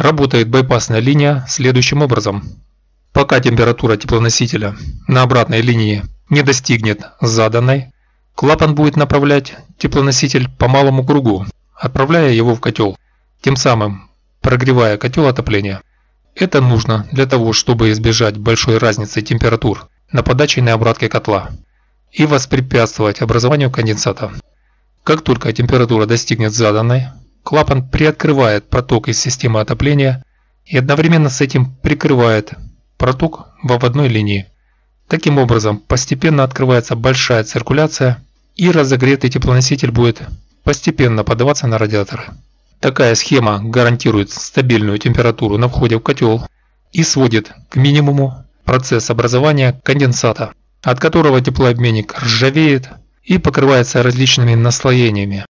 Работает байпасная линия следующим образом. Пока температура теплоносителя на обратной линии не достигнет заданной, клапан будет направлять теплоноситель по малому кругу, отправляя его в котел, тем самым прогревая котел отопления. Это нужно для того, чтобы избежать большой разницы температур на подаче и на обратке котла и воспрепятствовать образованию конденсата. Как только температура достигнет заданной, клапан приоткрывает проток из системы отопления и одновременно с этим прикрывает проток в обводной линии. Таким образом, постепенно открывается большая циркуляция, и разогретый теплоноситель будет постепенно поддаваться на радиаторы. Такая схема гарантирует стабильную температуру на входе в котел и сводит к минимуму процесс образования конденсата, от которого теплообменник ржавеет и покрывается различными наслоениями.